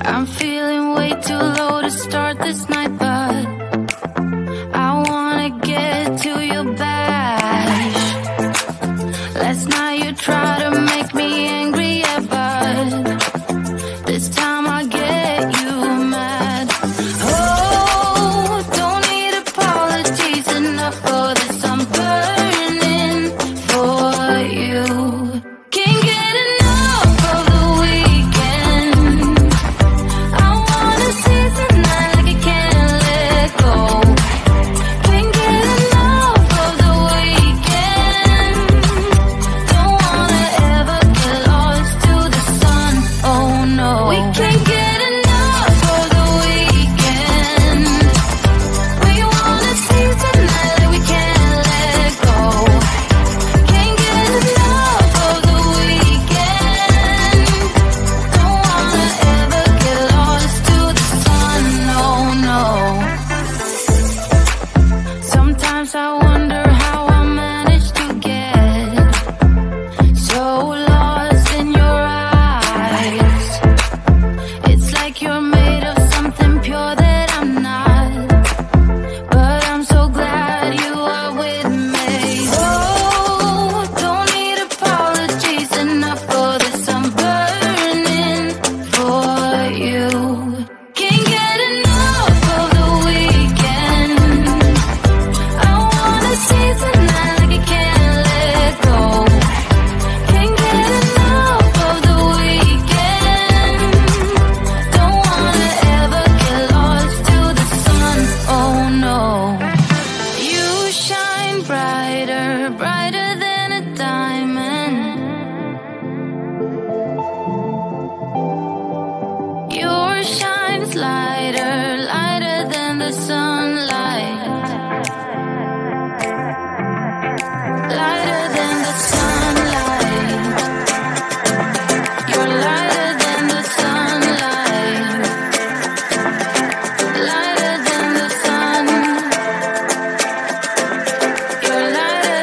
I'm feeling way too low to start this night, but I wanna get to your bash. Last night you tried to make me angry, yeah, but this time I get you mad. Oh, don't need apologies enough for this. I'm burning for you. Can't get enough. Brighter than a diamond. Yours shines lighter, lighter than the sunlight, lighter than the sunlight. You're lighter than the sunlight, lighter than the sun. You're lighter.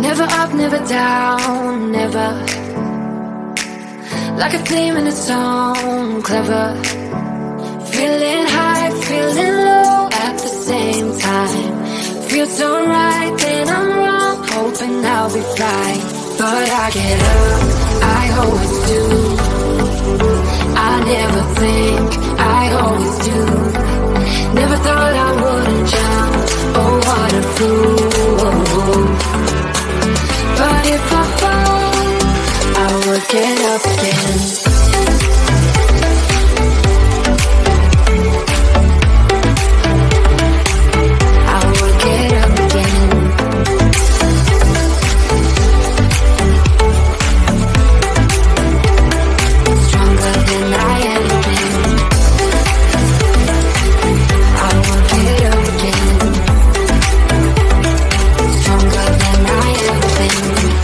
Never up, never down, never. Like a theme in a song, clever. Feeling high, feeling low at the same time. Feels so right, then I'm wrong, hoping I'll be fine. But I get up, I always do. I never think, I always do. Never thought I wouldn't jump, oh what a fool. But if I fall, I will get up again. I will get up again. Stronger than I ever been. I will get up again. Stronger than I ever been.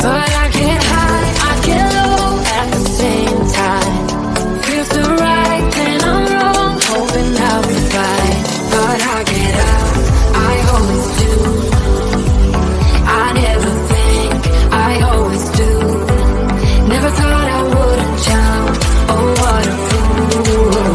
Thought I wouldn't jump, oh what a fool.